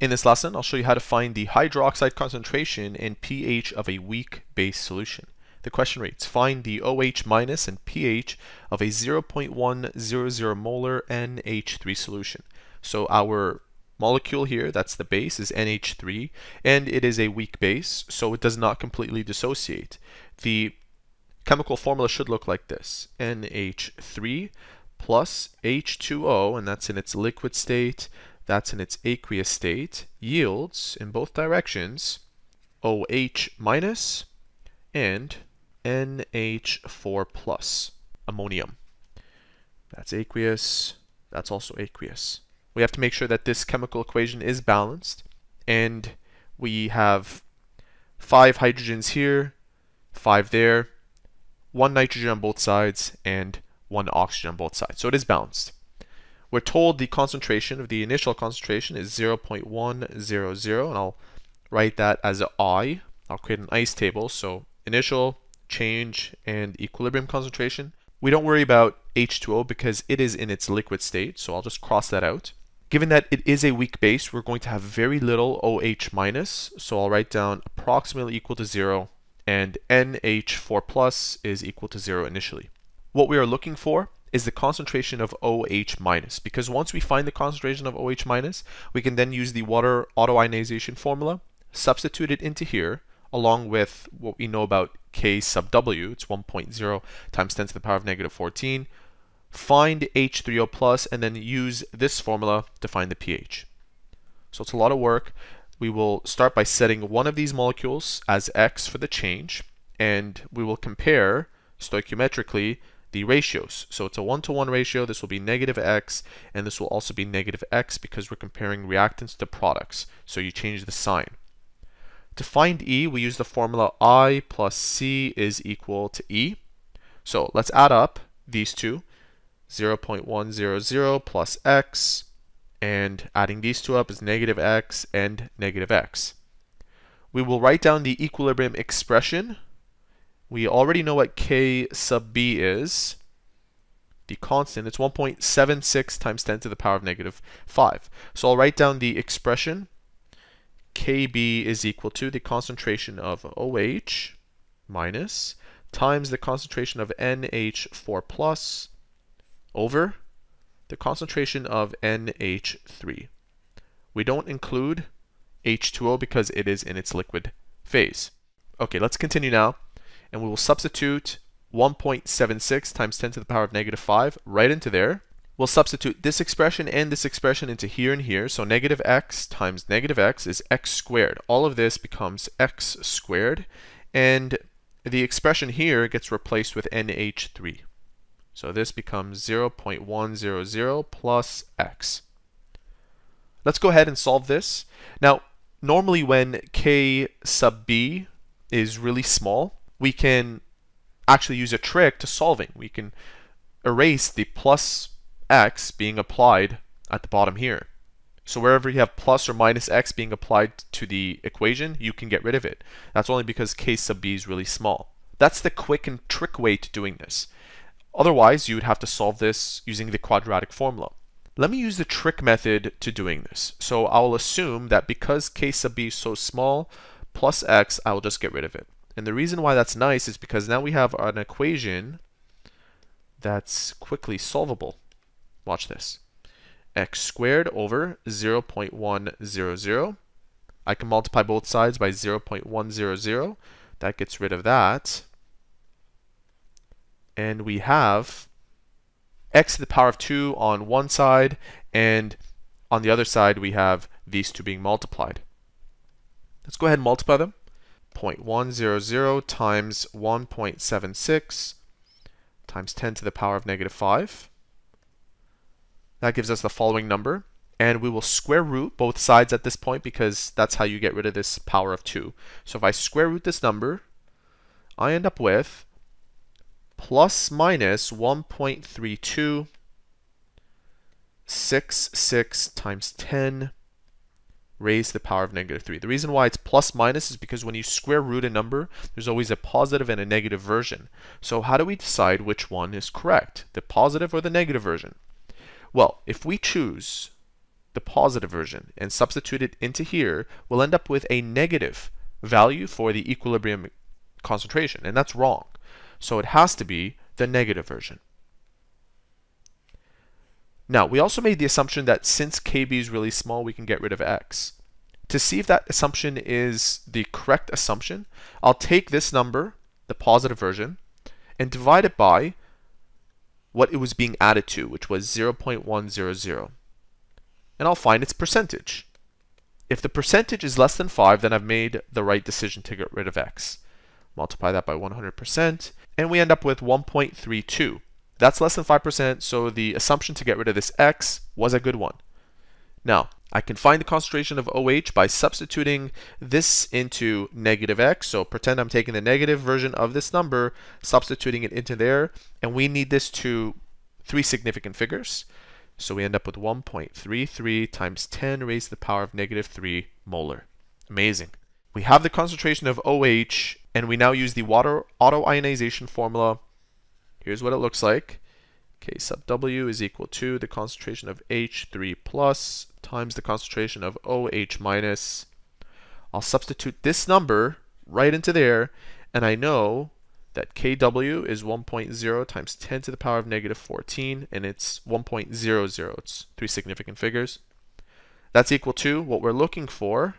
In this lesson, I'll show you how to find the hydroxide concentration and pH of a weak base solution. The question reads, find the OH minus and pH of a 0.100 molar NH3 solution. So our molecule here, that's the base, is NH3, and it is a weak base, so it does not completely dissociate. The chemical formula should look like this, NH3 plus H2O, and that's in its liquid state, that's in its aqueous state, yields in both directions OH minus and NH4 plus, ammonium. That's aqueous, that's also aqueous. We have to make sure that this chemical equation is balanced, and we have 5 hydrogens here, 5 there, 1 nitrogen on both sides, and 1 oxygen on both sides. So it is balanced. We're told the concentration, of the initial concentration, is 0.100, and I'll write that as an I. I'll create an ice table, so initial, change, and equilibrium concentration. We don't worry about H2O because it is in its liquid state, so I'll just cross that out. Given that it is a weak base, we're going to have very little OH minus, so I'll write down approximately equal to 0, and NH4 plus is equal to 0 initially. What we are looking for is the concentration of OH minus, because once we find the concentration of OH minus, we can then use the water autoionization formula, substitute it into here, along with what we know about K sub W, it's 1.0 times 10 to the power of negative 14, find H3O plus, and then use this formula to find the pH. So it's a lot of work. We will start by setting one of these molecules as X for the change, and we will compare stoichiometrically the ratios. So it's a 1-to-1 ratio, this will be negative X, and this will also be negative X because we're comparing reactants to products, so you change the sign. To find E, we use the formula I plus C is equal to E. So let's add up these two, 0.100 plus X, and adding these two up is negative X and negative X. We will write down the equilibrium expression. We already know what K sub B is, the constant, it's 1.76 times 10 to the power of negative 5. So I'll write down the expression, Kb is equal to the concentration of OH minus times the concentration of NH4 plus over the concentration of NH3. We don't include H2O because it is in its liquid phase. Okay, let's continue now, and we will substitute 1.76 times 10 to the power of negative 5 right into there. We'll substitute this expression and this expression into here and here. So negative X times negative X is X squared. All of this becomes X squared. And the expression here gets replaced with NH3. So this becomes 0.100 plus X. Let's go ahead and solve this. Now, normally when K sub B is really small, we can actually use a trick to solving. We can erase the plus X being applied at the bottom here. So wherever you have plus or minus X being applied to the equation, you can get rid of it. That's only because K sub B is really small. That's the quick and trick way to doing this. Otherwise, you would have to solve this using the quadratic formula. Let me use the trick method to doing this. So I'll assume that because K sub B is so small, plus X, I'll just get rid of it. And the reason why that's nice is because now we have an equation that's quickly solvable. Watch this. X squared over 0.100. I can multiply both sides by 0.100. That gets rid of that. And we have X to the power of 2 on one side, and on the other side we have these two being multiplied. Let's go ahead and multiply them. 0.100 times 1.76 times 10 to the power of negative 5. That gives us the following number, and we will square root both sides at this point because that's how you get rid of this power of 2. So if I square root this number, I end up with plus minus 1.3266 times 10 raised to the power of negative 3. The reason why it's plus minus is because when you square root a number, there's always a positive and a negative version. So how do we decide which one is correct, the positive or the negative version? Well, if we choose the positive version and substitute it into here, we'll end up with a negative value for the equilibrium concentration, and that's wrong. So it has to be the negative version. Now, we also made the assumption that since Kb is really small, we can get rid of x. To see if that assumption is the correct assumption, I'll take this number, the positive version, and divide it by what it was being added to, which was 0.100. And I'll find its percentage. If the percentage is less than 5, then I've made the right decision to get rid of x. Multiply that by 100%, and we end up with 1.32. That's less than 5%, so the assumption to get rid of this x was a good one. Now, I can find the concentration of OH by substituting this into negative x. So pretend I'm taking the negative version of this number, substituting it into there, and we need this to three significant figures. So we end up with 1.33 times 10 raised to the power of negative 3 molar. Amazing. We have the concentration of OH, and we now use the water autoionization formula. Here's what it looks like. K sub W is equal to the concentration of H3 plus times the concentration of OH minus. I'll substitute this number right into there, and I know that Kw is 1.0 times 10 to the power of negative 14, and it's 1.00. It's three significant figures. That's equal to what we're looking for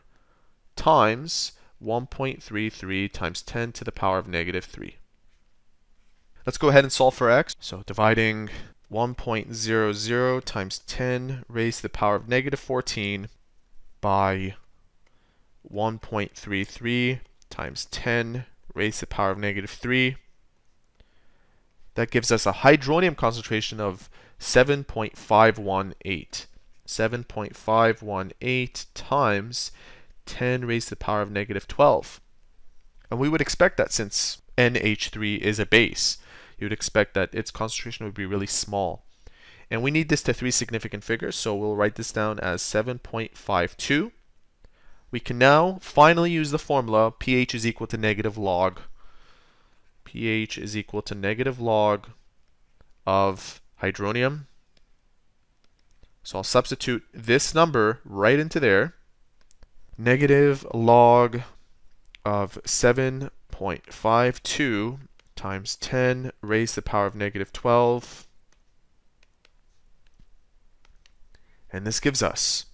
times 1.33 times 10 to the power of negative 3. Let's go ahead and solve for x. So dividing 1.00 times 10 raised to the power of negative 14 by 1.33 times 10 raised to the power of negative 3. That gives us a hydronium concentration of 7.518. 7.518 times 10 raised to the power of negative 12. And we would expect that since NH3 is a base, you would expect that its concentration would be really small. And we need this to three significant figures, so we'll write this down as 7.52. We can now finally use the formula pH is equal to negative log. pH is equal to negative log of hydronium. So I'll substitute this number right into there. Negative log of 7.52 times 10 raised to the power of negative 12. And this gives us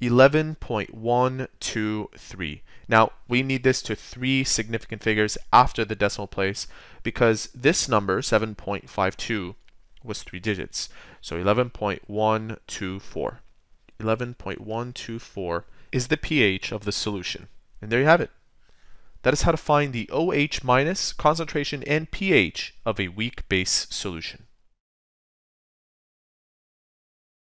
11.123. Now, we need this to three significant figures after the decimal place because this number, 7.52, was three digits. So 11.124. 11.124 is the pH of the solution. And there you have it. That is how to find the OH minus concentration and pH of a weak base solution.